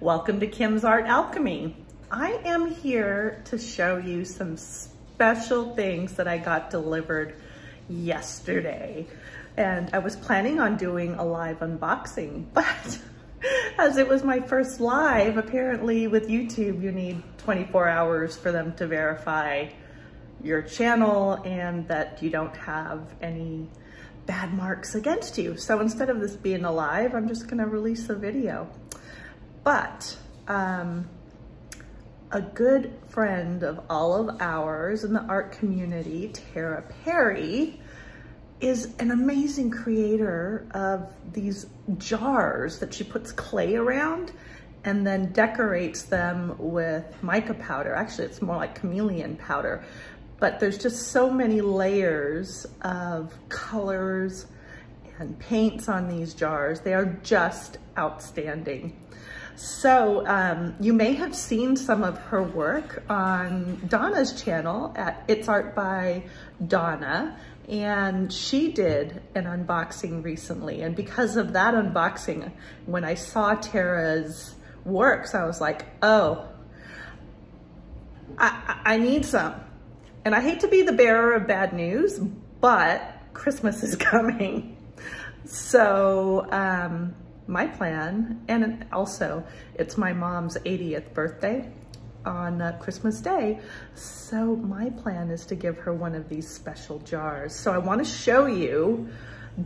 Welcome to Kim's Art Alchemy. I am here to show you some special things that I got delivered yesterday. And I was planning on doing a live unboxing, but as it was my first live, apparently with YouTube, you need 24 hours for them to verify your channel and that you don't have any bad marks against you. So instead of this being a live, I'm just gonna release a video. But a good friend of all of ours in the art community, Tera Perry, is an amazing creator of these jars that she puts clay around and then decorates them with mica powder. Actually, it's more like chameleon powder, but there's just so many layers of colors and paints on these jars. They are just outstanding. So you may have seen some of her work on Donna's channel at It's Art by Donna, and she did an unboxing recently. And because of that unboxing, when I saw Tera's works, I was like, oh, I need some. And I hate to be the bearer of bad news, but Christmas is coming. So, my plan, and also it's my mom's 80th birthday on Christmas Day, so my plan is to give her one of these special jars. So I want to show you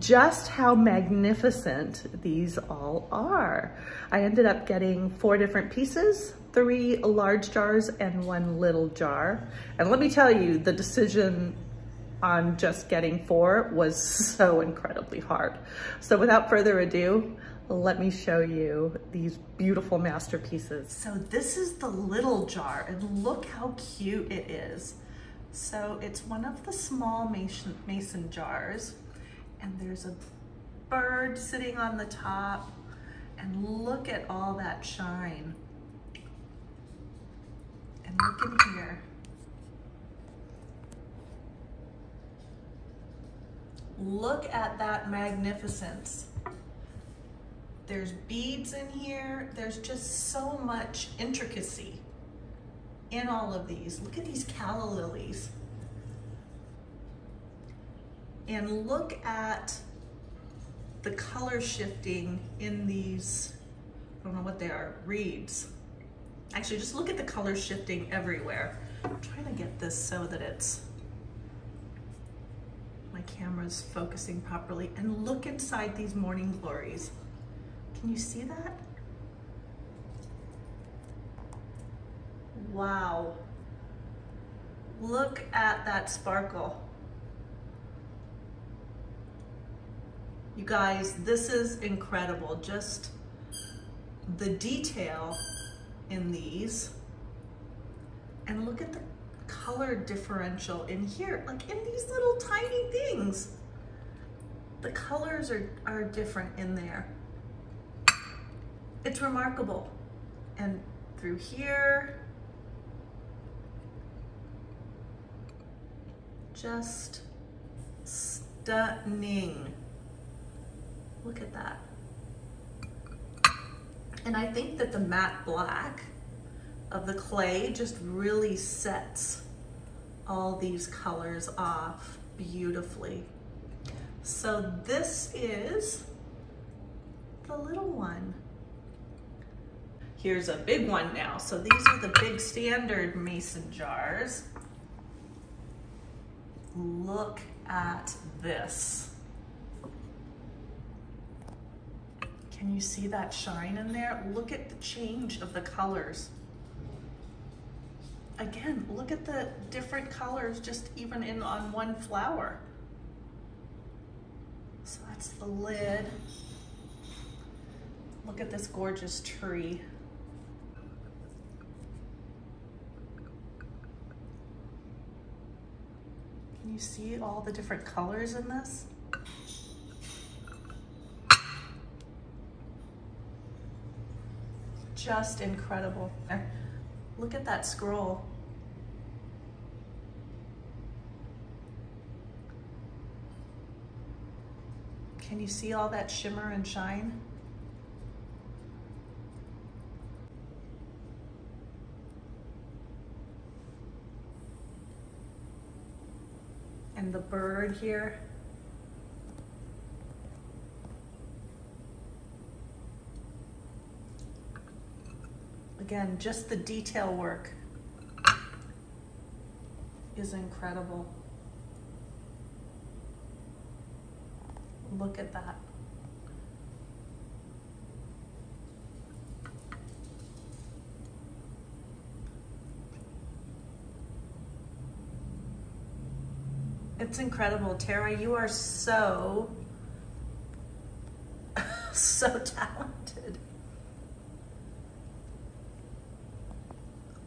just how magnificent these all are. I ended up getting 4 different pieces, 3 large jars and 1 little jar. And let me tell you, the decision on just getting 4 was so incredibly hard. So without further ado, let me show you these beautiful masterpieces. So this is the little jar, and look how cute it is. So it's one of the small mason jars, and there's a bird sitting on the top, and look at all that shine. And look in here. Look at that magnificence. There's beads in here. There's just so much intricacy in all of these. Look at these calla lilies. And look at the color shifting in these, I don't know what they are, reeds. Actually, just look at the color shifting everywhere. I'm trying to get this so that it's, my camera's focusing properly. And look inside these morning glories. Can you see that? Wow. Look at that sparkle. You guys, this is incredible. Just the detail in these. And look at the color differential in here, like in these little tiny things. The colors are different in there. It's remarkable. And through here, just stunning. Look at that. And I think that the matte black of the clay just really sets all these colors off beautifully. So this is the little one. Here's a big one now. So these are the big standard mason jars. Look at this. Can you see that shine in there? Look at the change of the colors. Again, look at the different colors just even in on one flower. So that's the lid. Look at this gorgeous tree. You see all the different colors in this? Just incredible. Look at that scroll. Can you see all that shimmer and shine? And the bird here. Again, just the detail work is incredible. Look at that. It's incredible, Tera. You are so, so talented.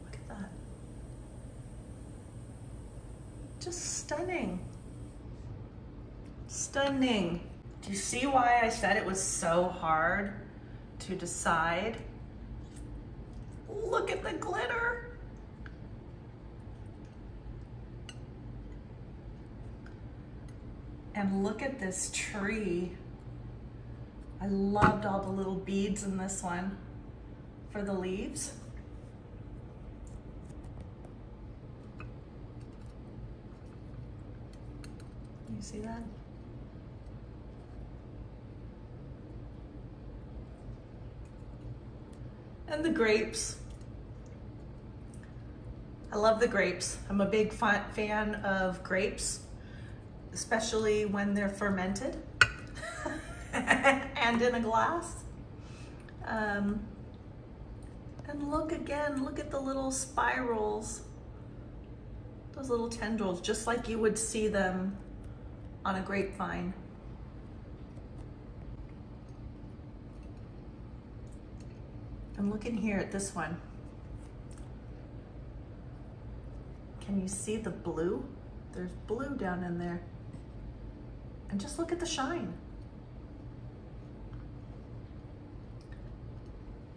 Look at that. Just stunning. Stunning. Do you see why I said it was so hard to decide? Look at the glitter. And look at this tree. I loved all the little beads in this one for the leaves. You see that? And the grapes. I love the grapes. I'm a big fan of grapes, especially when they're fermented and in a glass. And look again, look at the little spirals, those little tendrils, just like you would see them on a grapevine. I'm looking here at this one. Can you see the blue? There's blue down in there. And just look at the shine.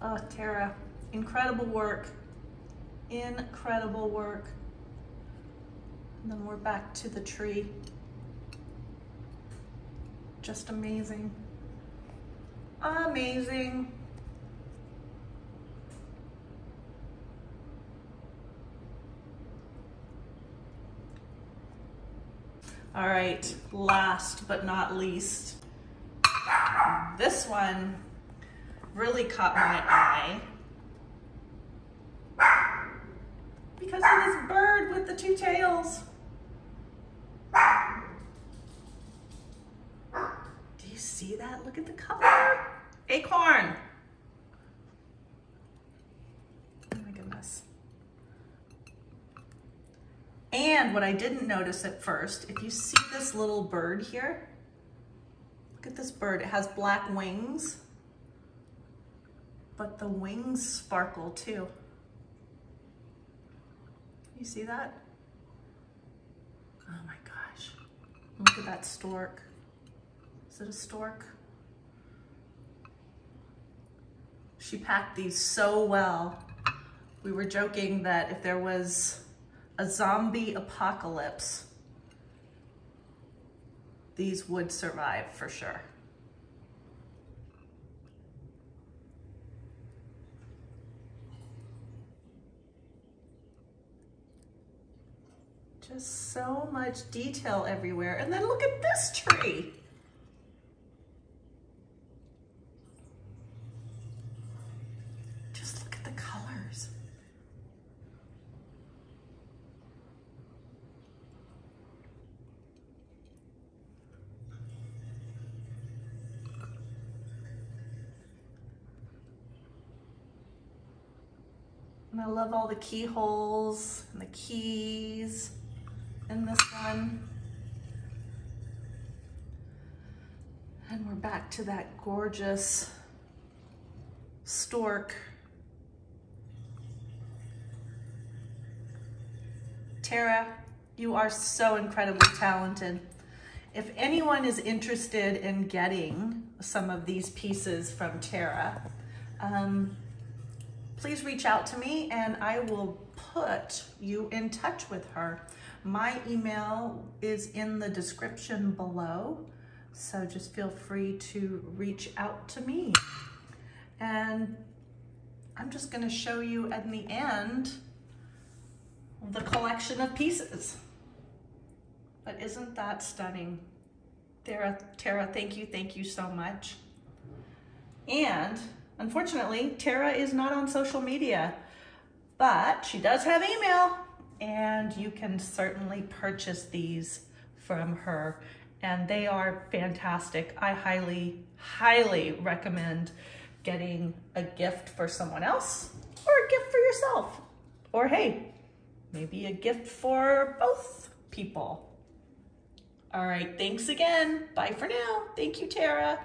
Oh, Tera, incredible work. Incredible work. And then we're back to the tree. Just amazing. Amazing. All right, last but not least, this one really caught my eye because of this bird with the two tails. Do you see that? Look at the color. Acorn. Oh my goodness. And what I didn't notice at first, if you see this little bird here, look at this bird, it has black wings, but the wings sparkle too. You see that? Oh my gosh, look at that stork. Is it a stork? She packed these so well. We were joking that if there was a zombie apocalypse, these would survive for sure. Just so much detail everywhere. And then look at this tree. Just look at the colors. And I love all the keyholes and the keys in this one. And we're back to that gorgeous stork. Tera, you are so incredibly talented. If anyone is interested in getting some of these pieces from Tera, please reach out to me and I will put you in touch with her. My email is in the description below. So just feel free to reach out to me. And I'm just gonna show you at the end the collection of pieces. But isn't that stunning? Tera, thank you so much. And unfortunately, Tera is not on social media, but she does have email, and you can certainly purchase these from her, and they are fantastic. I highly, highly recommend getting a gift for someone else, or a gift for yourself, or hey, maybe a gift for both people. All right, thanks again. Bye for now. Thank you, Tera.